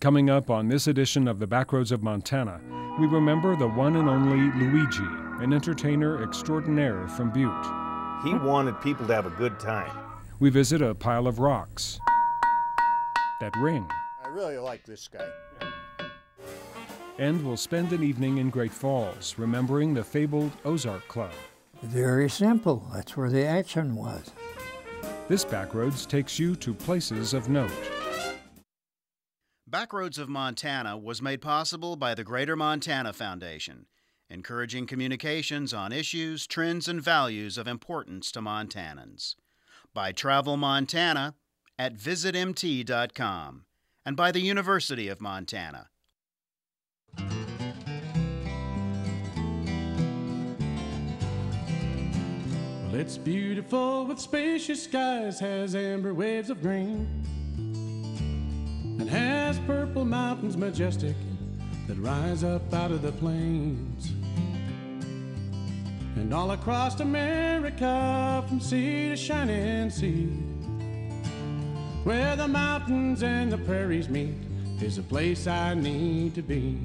Coming up on this edition of the Backroads of Montana, we remember the one and only Luigi, an entertainer extraordinaire from Butte. He wanted people to have a good time. We visit a pile of rocks that ring. I really like this guy. And we'll spend an evening in Great Falls, remembering the fabled Ozark Club. Very simple. That's where the action was. This Backroads takes you to places of note. Backroads of Montana was made possible by the Greater Montana Foundation, encouraging communications on issues, trends, and values of importance to Montanans. By Travel Montana at VisitMT.com and by the University of Montana. Well, it's beautiful with spacious skies, has amber waves of green, and has purple mountains majestic that rise up out of the plains. And all across America, from sea to shining sea, where the mountains and the prairies meet, is a place I need to be.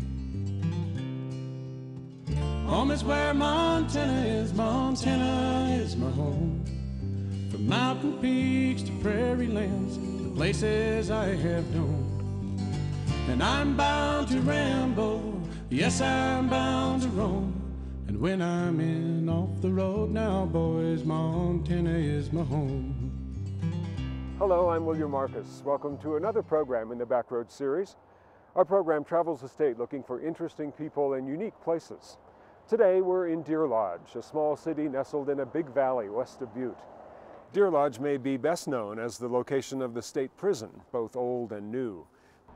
Home is where Montana is my home. From mountain peaks to prairie lands, the places I have known. And I'm bound to ramble, yes, I'm bound to roam. And when I'm in off the road now, boys, Montana is my home. Hello, I'm William Marcus. Welcome to another program in the Backroads series. Our program travels the state looking for interesting people and unique places. Today we're in Deer Lodge, a small city nestled in a big valley west of Butte. Deer Lodge may be best known as the location of the state prison, both old and new.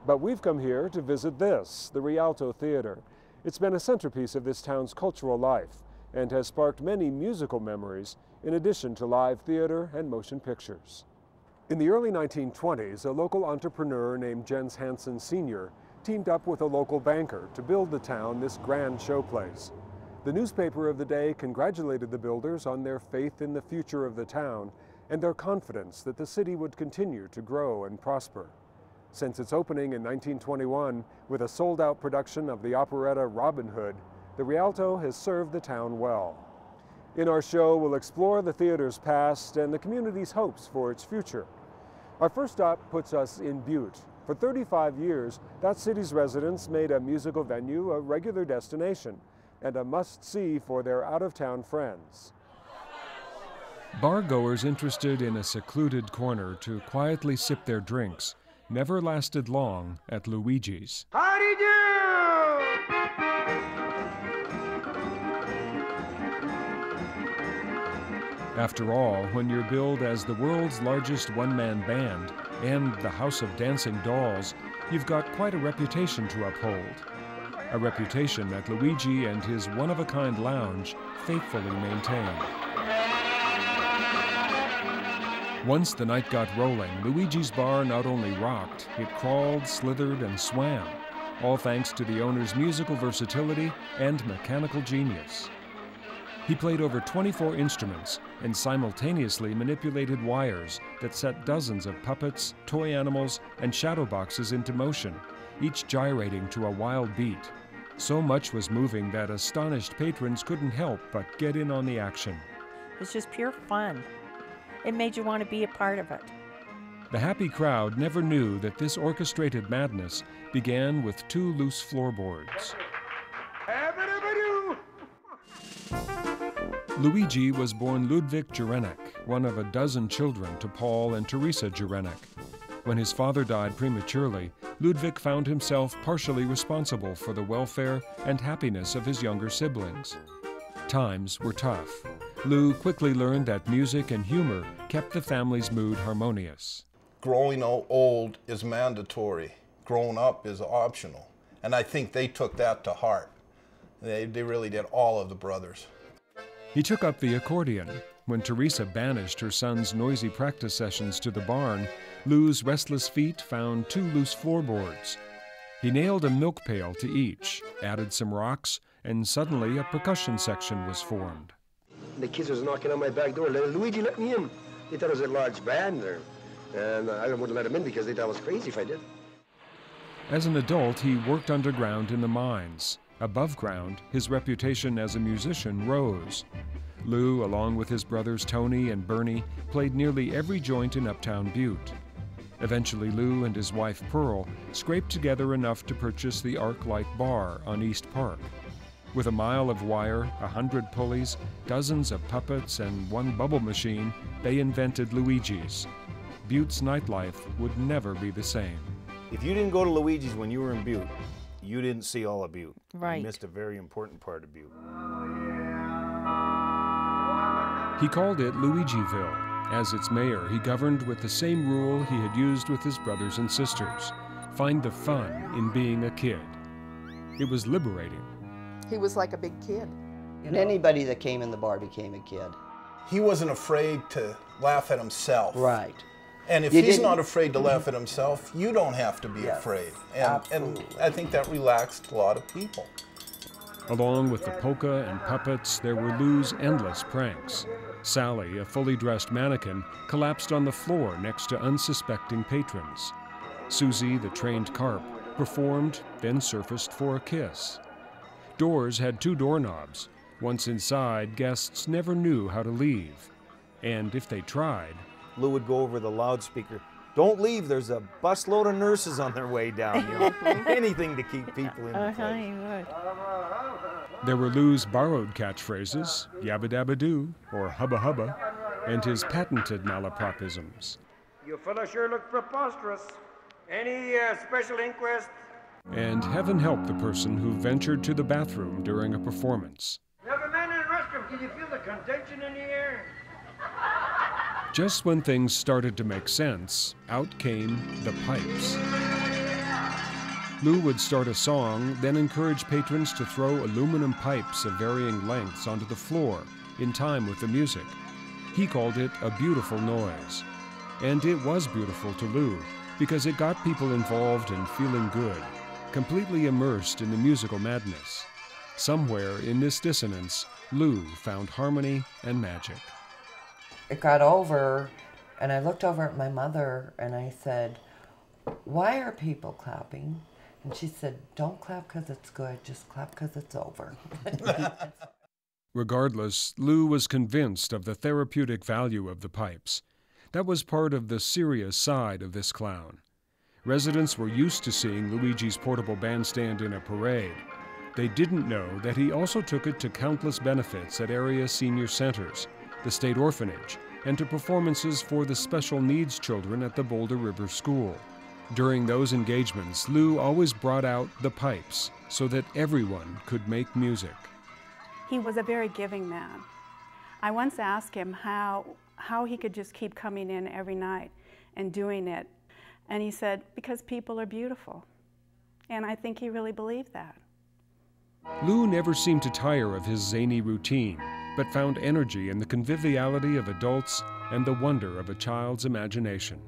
But we've come here to visit this, the Rialto Theater. It's been a centerpiece of this town's cultural life and has sparked many musical memories in addition to live theater and motion pictures. In the early 1920s, a local entrepreneur named Jens Hansen Sr. teamed up with a local banker to build the town this grand showplace. The newspaper of the day congratulated the builders on their faith in the future of the town and their confidence that the city would continue to grow and prosper. Since its opening in 1921 with a sold-out production of the operetta Robin Hood, the Rialto has served the town well. In our show, we'll explore the theater's past and the community's hopes for its future. Our first stop puts us in Butte. For 35 years, that city's residents made a musical venue a regular destination and a must-see for their out-of-town friends. Bar-goers interested in a secluded corner to quietly sip their drinks never lasted long at Luigi's. Howdy do! After all, when you're billed as the world's largest one-man band and the House of Dancing Dolls, you've got quite a reputation to uphold. A reputation that Luigi and his one-of-a-kind lounge faithfully maintained. Once the night got rolling, Luigi's bar not only rocked, it crawled, slithered, and swam, all thanks to the owner's musical versatility and mechanical genius. He played over 24 instruments and simultaneously manipulated wires that set dozens of puppets, toy animals, and shadow boxes into motion, each gyrating to a wild beat. So much was moving that astonished patrons couldn't help but get in on the action. It's just pure fun. It made you want to be a part of it. The happy crowd never knew that this orchestrated madness began with two loose floorboards. Luigi was born Ludwig Jurenik, one of a dozen children to Paul and Teresa Jurenik. When his father died prematurely, Ludwig found himself partially responsible for the welfare and happiness of his younger siblings. Times were tough. Lou quickly learned that music and humor kept the family's mood harmonious. Growing old is mandatory. Growing up is optional. And I think they took that to heart. They really did, all of the brothers. He took up the accordion. When Teresa banished her son's noisy practice sessions to the barn, Lou's restless feet found two loose floorboards. He nailed a milk pail to each, added some rocks, and suddenly a percussion section was formed. The kids was knocking on my back door, Luigi, let me in. They thought it was a large band there, and I wouldn't let them in because they thought I was crazy if I did. As an adult, he worked underground in the mines. Above ground, his reputation as a musician rose. Lou, along with his brothers Tony and Bernie, played nearly every joint in uptown Butte. Eventually, Lou and his wife Pearl scraped together enough to purchase the Arc Light Bar on East Park. With a mile of wire, 100 pulleys, dozens of puppets, and one bubble machine, they invented Luigi's. Butte's nightlife would never be the same. If you didn't go to Luigi's when you were in Butte, you didn't see all of Butte. Right. You missed a very important part of Butte. He called it Luigiville. As its mayor, he governed with the same rule he had used with his brothers and sisters. Find the fun in being a kid. It was liberating. He was like a big kid. And anybody that came in the bar became a kid. He wasn't afraid to laugh at himself. Right. And if he's not afraid to laugh at himself, you don't have to be afraid. And I think that relaxed a lot of people. Along with the polka and puppets, there were Lou's endless pranks. Sally, a fully dressed mannequin, collapsed on the floor next to unsuspecting patrons. Susie, the trained carp, performed, then surfaced for a kiss. Doors had two doorknobs. Once inside, guests never knew how to leave. And if they tried, Lou would go over the loudspeaker, "Don't leave, there's a busload of nurses on their way down." You know, anything to keep people in the place. There were Lou's borrowed catchphrases, "Yabba dabba doo" or "Hubba hubba," and his patented malapropisms. "You fellas sure look preposterous. Any special inquest?" And heaven help the person who ventured to the bathroom during a performance. "There's a man in the restroom. Can you feel the contention in the air?" Just when things started to make sense, out came the pipes. Lou would start a song, then encourage patrons to throw aluminum pipes of varying lengths onto the floor, in time with the music. He called it a beautiful noise. And it was beautiful to Lou, because it got people involved and feeling good, completely immersed in the musical madness. Somewhere in this dissonance, Lou found harmony and magic. It got over, and I looked over at my mother, and I said, "Why are people clapping?" And she said, "Don't clap because it's good, just clap because it's over." Regardless, Lou was convinced of the therapeutic value of the pipes. That was part of the serious side of this clown. Residents were used to seeing Luigi's portable bandstand in a parade. They didn't know that he also took it to countless benefits at area senior centers, the state orphanage, and to performances for the special needs children at the Boulder River School. During those engagements, Lou always brought out the pipes so that everyone could make music. He was a very giving man. I once asked him how he could just keep coming in every night and doing it. And he said, "Because people are beautiful." And I think he really believed that. Lou never seemed to tire of his zany routine, but found energy in the conviviality of adults and the wonder of a child's imagination.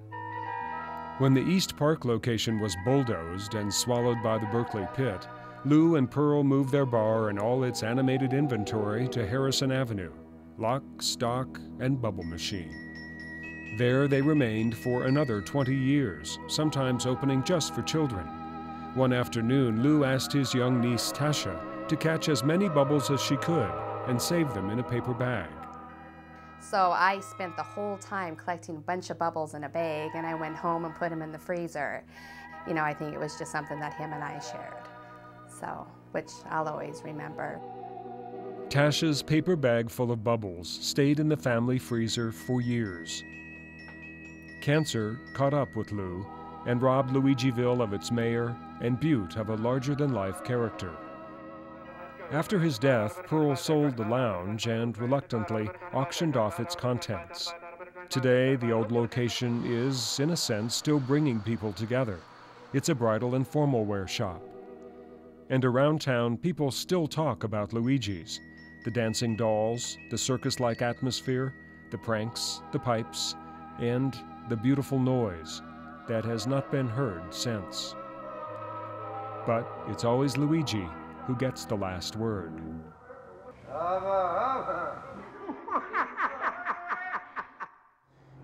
When the East Park location was bulldozed and swallowed by the Berkeley Pit, Lou and Pearl moved their bar and all its animated inventory to Harrison Avenue, lock, stock, and bubble machine. There they remained for another 20 years, sometimes opening just for children. One afternoon, Lou asked his young niece, Tasha, to catch as many bubbles as she could and save them in a paper bag. So I spent the whole time collecting a bunch of bubbles in a bag, and I went home and put them in the freezer. You know, I think it was just something that him and I shared, so, which I'll always remember. Tasha's paper bag full of bubbles stayed in the family freezer for years. Cancer caught up with Lou and robbed Luigiville of its mayor and Butte of a larger-than-life character. After his death, Pearl sold the lounge and, reluctantly, auctioned off its contents. Today, the old location is, in a sense, still bringing people together. It's a bridal and formal wear shop. And around town, people still talk about Luigi's, the dancing dolls, the circus-like atmosphere, the pranks, the pipes, and the beautiful noise that has not been heard since. But it's always Luigi who gets the last word.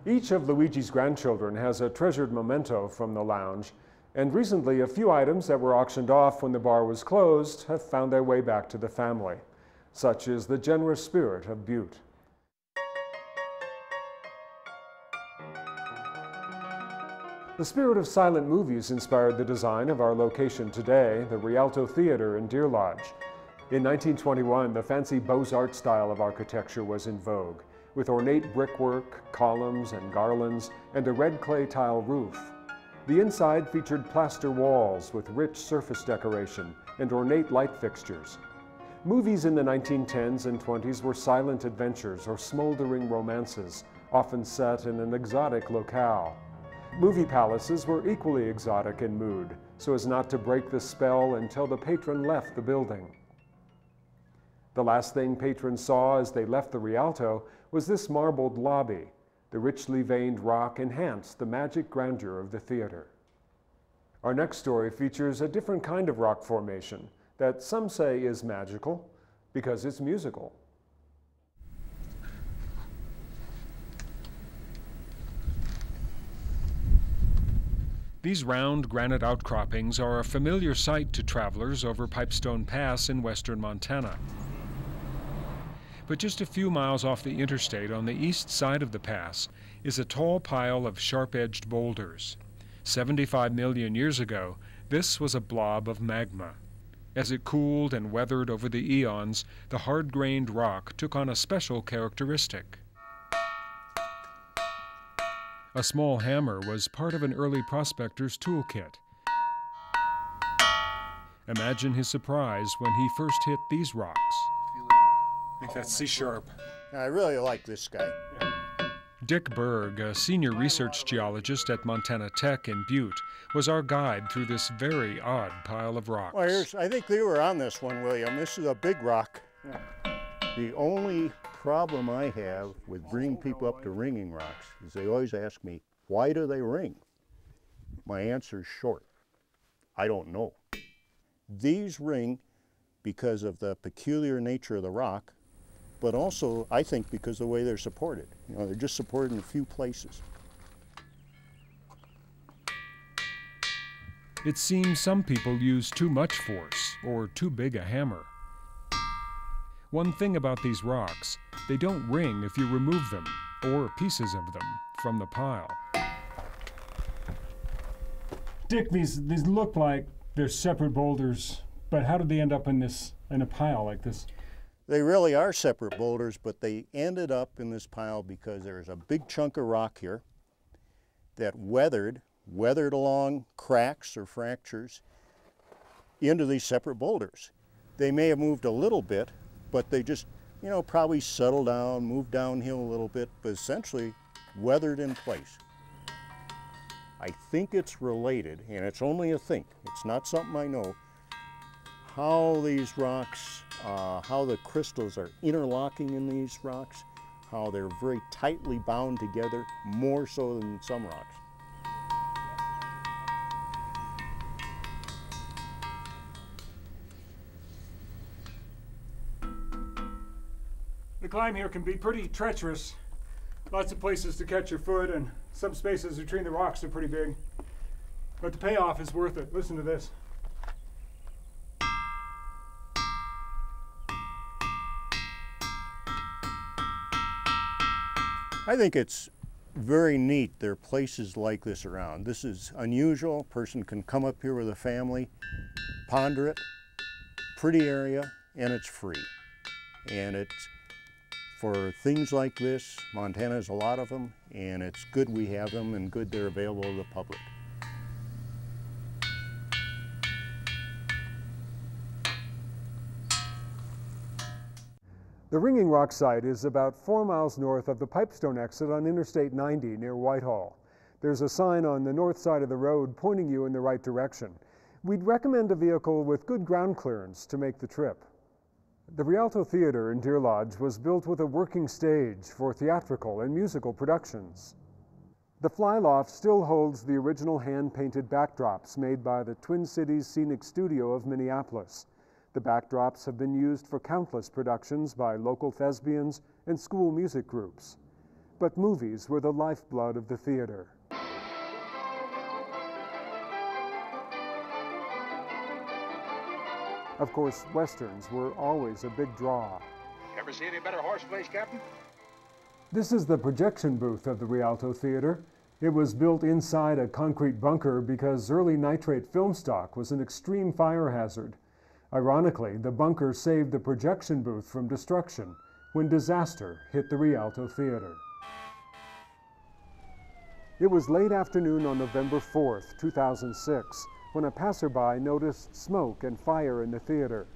Each of Luigi's grandchildren has a treasured memento from the lounge, And recently, a few items that were auctioned off when the bar was closed have found their way back to the family. Such is the generous spirit of Butte. The spirit of silent movies inspired the design of our location today, the Rialto Theater in Deer Lodge. In 1921, the fancy Beaux-Arts style of architecture was in vogue, with ornate brickwork, columns and garlands, and a red clay tile roof. The inside featured plaster walls with rich surface decoration and ornate light fixtures. Movies in the 1910s and 20s were silent adventures or smoldering romances, often set in an exotic locale. Movie palaces were equally exotic in mood, so as not to break the spell until the patron left the building. The last thing patrons saw as they left the Rialto was this marbled lobby. The richly veined rock enhanced the magic grandeur of the theater. Our next story features a different kind of rock formation that some say is magical because it's musical. These round granite outcroppings are a familiar sight to travelers over Pipestone Pass in western Montana. But just a few miles off the interstate on the east side of the pass is a tall pile of sharp-edged boulders. 75 million years ago, this was a blob of magma. As it cooled and weathered over the eons, the hard-grained rock took on a special characteristic. A small hammer was part of an early prospector's toolkit. Imagine his surprise when he first hit these rocks. I think that's C-sharp. I really like this guy. Dick Berg, a senior research geologist at Montana Tech in Butte, was our guide through this very odd pile of rocks. Well, I think they were on this one, William. This is a big rock. Yeah. The only problem I have with bringing people up to ringing rocks is they always ask me, why do they ring? My answer's short. I don't know. These ring because of the peculiar nature of the rock, but also, I think, because of the way they're supported. You know, they're just supported in a few places. It seems some people use too much force or too big a hammer. One thing about these rocks, they don't ring if you remove them, or pieces of them, from the pile. Dick, these look like they're separate boulders, but how did they end up in a pile like this? They really are separate boulders, but they ended up in this pile because there's a big chunk of rock here that weathered along cracks or fractures into these separate boulders. They may have moved a little bit, but they just, you know, probably settled down, moved downhill a little bit, but essentially weathered in place. I think it's related, and it's only a think, it's not something I know, how these rocks, how the crystals are interlocking in these rocks, how they're very tightly bound together, more so than some rocks. The climb here can be pretty treacherous. Lots of places to catch your foot, and some spaces between the rocks are pretty big. But the payoff is worth it. Listen to this. I think it's very neat there are places like this around. This is unusual. A person can come up here with a family, ponder it, pretty area, and it's free. And it's for things like this, Montana has a lot of them, and it's good we have them and good they're available to the public. The Ringing Rock site is about 4 miles north of the Pipestone exit on Interstate 90 near Whitehall. There's a sign on the north side of the road pointing you in the right direction. We'd recommend a vehicle with good ground clearance to make the trip. The Rialto Theater in Deer Lodge was built with a working stage for theatrical and musical productions. The Flyloft still holds the original hand-painted backdrops made by the Twin Cities Scenic Studio of Minneapolis. The backdrops have been used for countless productions by local thespians and school music groups. But movies were the lifeblood of the theater. Of course, Westerns were always a big draw. Ever see any better horse place, Captain? This is the projection booth of the Rialto Theater. It was built inside a concrete bunker because early nitrate film stock was an extreme fire hazard. Ironically, the bunker saved the projection booth from destruction when disaster hit the Rialto Theater. It was late afternoon on November 4th, 2006, when a passerby noticed smoke and fire in the theater.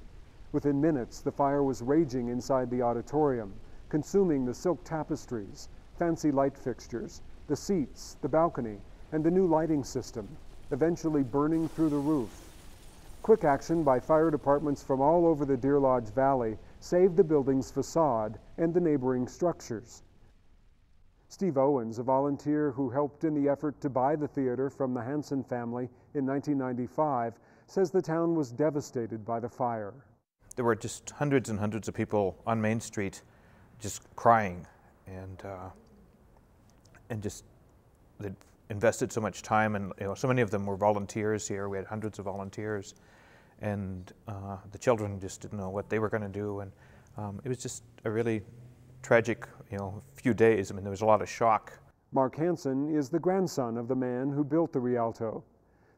Within minutes, the fire was raging inside the auditorium, consuming the silk tapestries, fancy light fixtures, the seats, the balcony, and the new lighting system, eventually burning through the roof. Quick action by fire departments from all over the Deer Lodge Valley saved the building's facade and the neighboring structures. Steve Owens, a volunteer who helped in the effort to buy the theater from the Hansen family in 1995, says the town was devastated by the fire. There were just hundreds and hundreds of people on Main Street just crying, and just they'd invested so much time, and so many of them were volunteers here. We had hundreds of volunteers, and the children just didn't know what they were going to do, and it was just a really tragic, few days. I mean, there was a lot of shock. Mark Hansen is the grandson of the man who built the Rialto.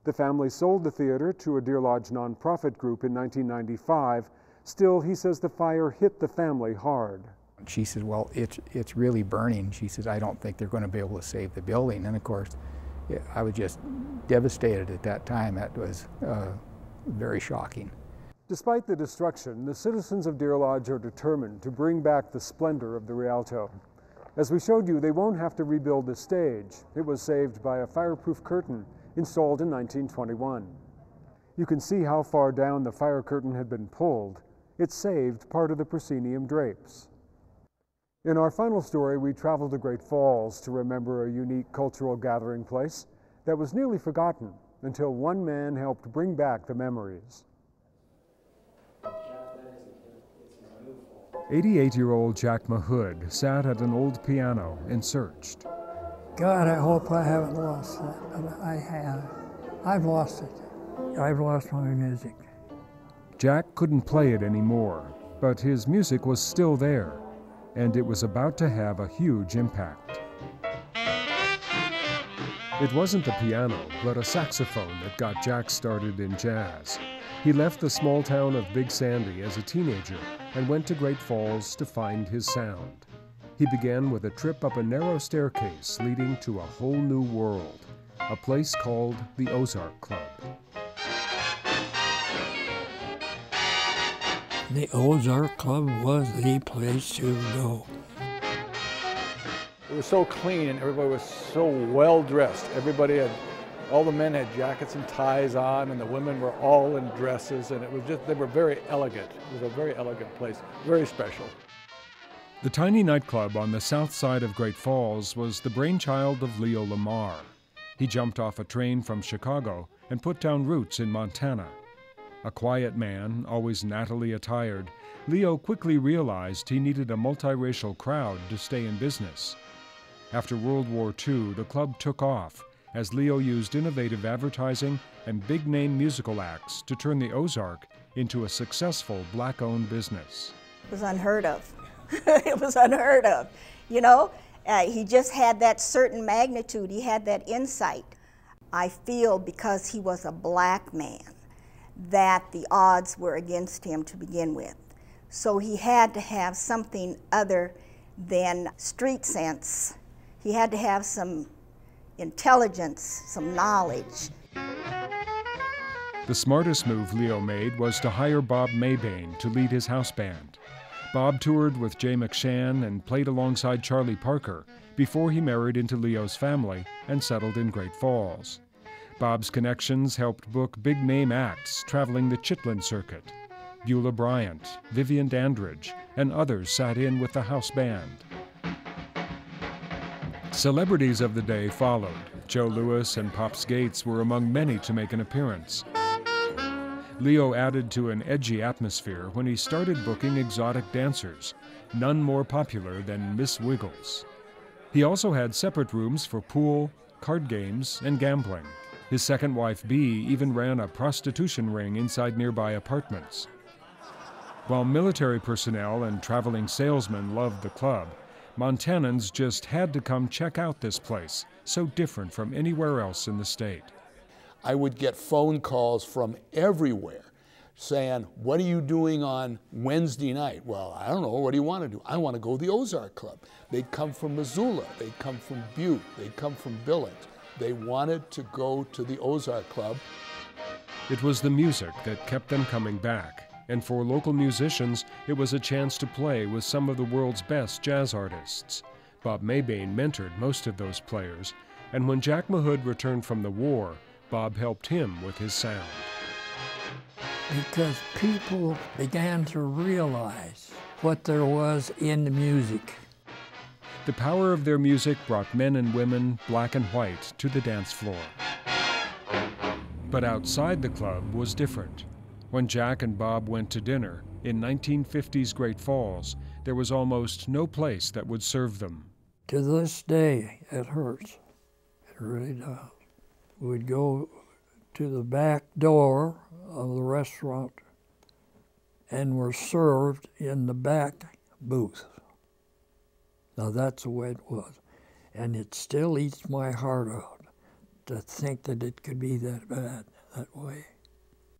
The family sold the theater to a Deer Lodge nonprofit group in 1995. Still, he says the fire hit the family hard. She said, well, it's really burning. She says, I don't think they're going to be able to save the building. And of course, I was just devastated at that time. That was very shocking. Despite the destruction, the citizens of Deer Lodge are determined to bring back the splendor of the Rialto. As we showed you, they won't have to rebuild the stage. It was saved by a fireproof curtain installed in 1921. You can see how far down the fire curtain had been pulled. It saved part of the proscenium drapes. In our final story, we traveled to Great Falls to remember a unique cultural gathering place that was nearly forgotten until one man helped bring back the memories. 88-year-old Jack Mahood sat at an old piano and searched. God, I hope I haven't lost that, but I have. I've lost it. I've lost my music. Jack couldn't play it anymore, but his music was still there, and it was about to have a huge impact. It wasn't the piano, but a saxophone that got Jack started in jazz. He left the small town of Big Sandy as a teenager and went to Great Falls to find his sound. He began with a trip up a narrow staircase leading to a whole new world, a place called the Ozark Club. The Ozark Club was the place to go. It was so clean, and everybody was so well dressed. Everybody had, all the men had jackets and ties on, and the women were all in dresses, and it was just, they were very elegant. It was a very elegant place, very special. The tiny nightclub on the south side of Great Falls was the brainchild of Leo Lamar. He jumped off a train from Chicago and put down roots in Montana. A quiet man, always nattily attired, Leo quickly realized he needed a multiracial crowd to stay in business. After World War II, the club took off as Leo used innovative advertising and big-name musical acts to turn the Ozark into a successful black-owned business. It was unheard of. It was unheard of, He just had that certain magnitude. He had that insight. I feel because he was a black man, that the odds were against him to begin with. So he had to have something other than street sense. He had to have some intelligence, some knowledge. The smartest move Leo made was to hire Bob Maybane to lead his house band. Bob toured with Jay McShann and played alongside Charlie Parker before he married into Leo's family and settled in Great Falls. Bob's connections helped book big-name acts traveling the Chitlin circuit. Beulah Bryant, Vivian Dandridge, and others sat in with the house band. Celebrities of the day followed. Joe Louis and Pops Gates were among many to make an appearance. Leo added to an edgy atmosphere when he started booking exotic dancers, none more popular than Miss Wiggles. He also had separate rooms for pool, card games, and gambling. His second wife, Bee, even ran a prostitution ring inside nearby apartments. While military personnel and traveling salesmen loved the club, Montanans just had to come check out this place, so different from anywhere else in the state. I would get phone calls from everywhere saying, what are you doing on Wednesday night? Well, I don't know, what do you want to do? I want to go to the Ozark Club. They'd come from Missoula, they'd come from Butte, they'd come from Billings. They wanted to go to the Ozark Club. It was the music that kept them coming back. And for local musicians, it was a chance to play with some of the world's best jazz artists. Bob Maybane mentored most of those players, and when Jack Mahood returned from the war, Bob helped him with his sound. Because people began to realize what there was in the music. The power of their music brought men and women, black and white, to the dance floor. But outside the club was different. When Jack and Bob went to dinner in 1950's Great Falls, there was almost no place that would serve them. To this day, it hurts. It really does. We'd go to the back door of the restaurant and were served in the back booth. Now that's the way it was. And it still eats my heart out to think that it could be that bad that way.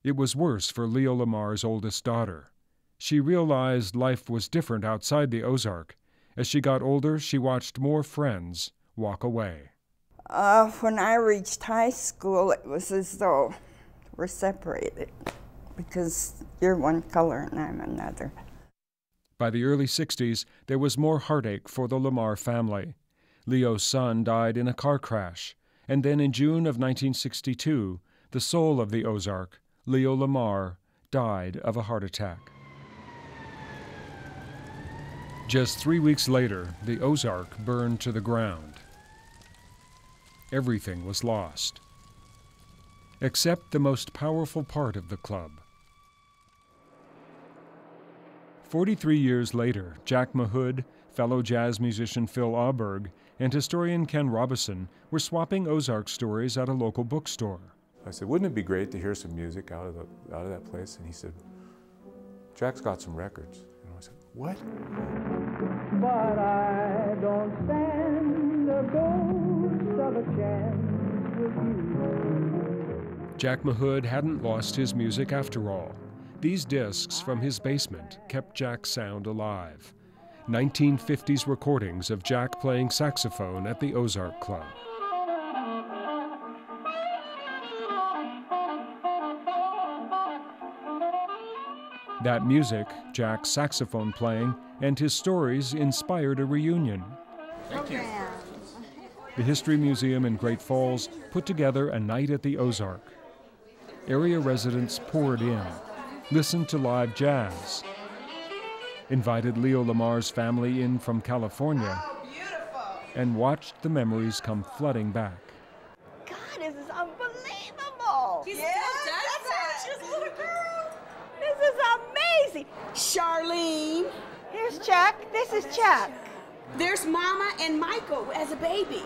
It was worse for Leo Lamar's oldest daughter. She realized life was different outside the Ozark. As she got older, she watched more friends walk away. When I reached high school, it was as though we're separated because you're one color and I'm another. By the early 60s, there was more heartache for the Lamar family. Leo's son died in a car crash, and then in June of 1962, the soul of the Ozark, Leo Lamar, died of a heart attack. Just 3 weeks later, the Ozark burned to the ground. Everything was lost, except the most powerful part of the club. 43 years later, Jack Mahood, fellow jazz musician Phil Auberg, and historian Ken Robison were swapping Ozark stories at a local bookstore. I said, wouldn't it be great to hear some music out of that place? And he said, Jack's got some records. And I said, what? But I don't stand the ghost of a chance with you. Jack Mahood hadn't lost his music after all. These discs from his basement kept Jack's sound alive. 1950s recordings of Jack playing saxophone at the Ozark Club. That music, Jack's saxophone playing, and his stories inspired a reunion. Thank you. The History Museum in Great Falls put together a night at the Ozark. Area residents poured in, listened to live jazz, invited Leo Lamar's family in from California, and watched the memories come flooding back. God, this is unbelievable! Yeah, that's how she's a little girl! This is amazing! Charlene! Here's Chuck. This is Chuck. There's Mama and Michael as a baby.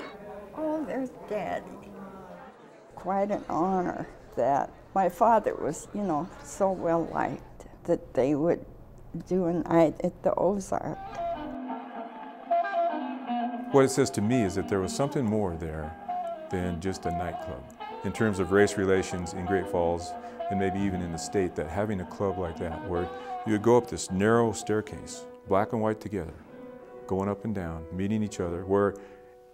Oh, there's Daddy. Quite an honor that my father was, you know, so well liked that they would do a night at the Ozark. What it says to me is that there was something more there than just a nightclub. In terms of race relations in Great Falls, and maybe even in the state, that having a club like that where you would go up this narrow staircase, black and white together, going up and down, meeting each other, where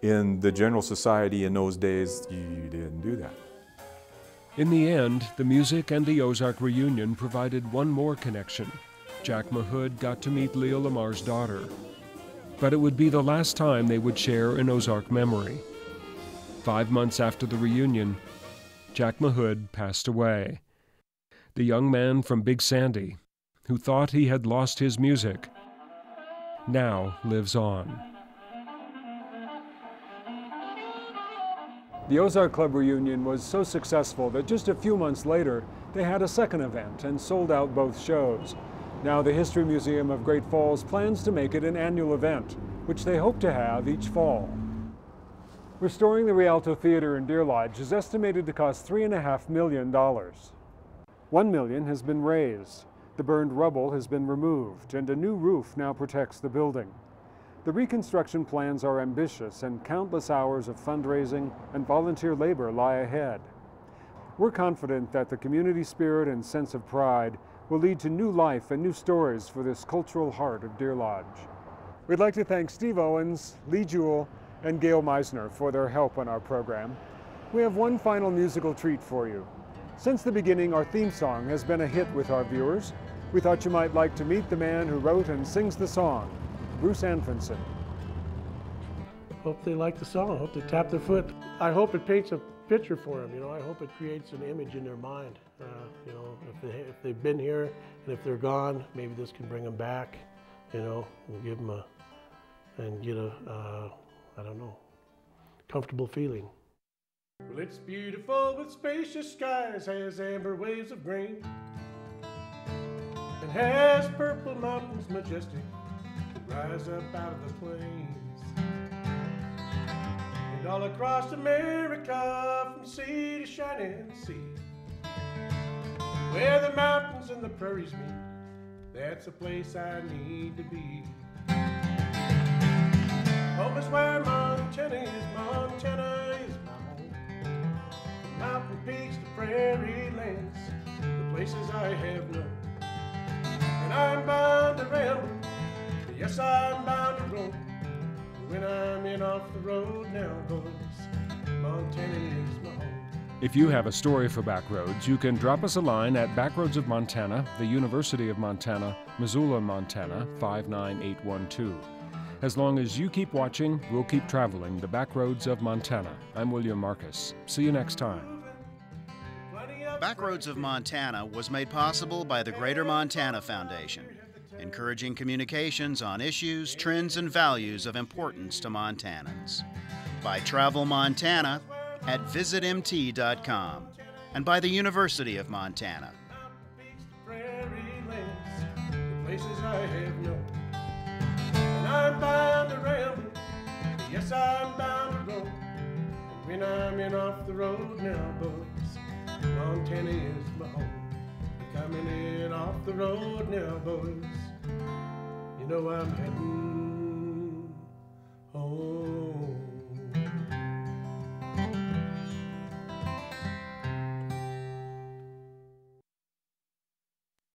in the general society in those days, you didn't do that. In the end, the music and the Ozark reunion provided one more connection. Jack Mahood got to meet Leo Lamar's daughter. But it would be the last time they would share an Ozark memory. 5 months after the reunion, Jack Mahood passed away. The young man from Big Sandy, who thought he had lost his music, now lives on. The Ozark Club reunion was so successful that just a few months later, they had a second event and sold out both shows. Now the History Museum of Great Falls plans to make it an annual event, which they hope to have each fall. Restoring the Rialto Theater in Deer Lodge is estimated to cost $3.5 million. $1 million has been raised. The burned rubble has been removed, and a new roof now protects the building. The reconstruction plans are ambitious, and countless hours of fundraising and volunteer labor lie ahead. We're confident that the community spirit and sense of pride will lead to new life and new stories for this cultural heart of Deer Lodge. We'd like to thank Steve Owens, Lee Jewell, and Gail Meisner for their help on our program. We have one final musical treat for you. Since the beginning, our theme song has been a hit with our viewers. We thought you might like to meet the man who wrote and sings the song, Bruce Anfinson. Hope they like the song. I hope they tap their foot. I hope it paints a picture for them. You know, I hope it creates an image in their mind. You know, if they've been here and if they're gone, maybe this can bring them back. You know, and give them I don't know, comfortable feeling. Well, it's beautiful with spacious skies, has amber waves of green, and has purple mountains majestic rise up out of the plains. And all across America, from sea to shining sea, where the mountains and the prairies meet, that's the place I need to be. Home is where Montana is my home. The mountain peaks, the prairie lands, the places I have known. And I'm bound to ramble, yes, I'm bound to roam. When I'm in off the road now, boys, Montana is my home. If you have a story for Backroads, you can drop us a line at Backroads of Montana, the University of Montana, Missoula, Montana, 59812. As long as you keep watching, we'll keep traveling the backroads of Montana. I'm William Marcus. See you next time. Backroads of Montana was made possible by the Greater Montana Foundation, encouraging communications on issues, trends, and values of importance to Montanans. By Travel Montana at VisitMT.com and by the University of Montana. I'm bound to ramble, yes, I'm bound to roam. And when I'm in off the road now, boys, Montana is my home. Coming in off the road now, boys, you know I'm heading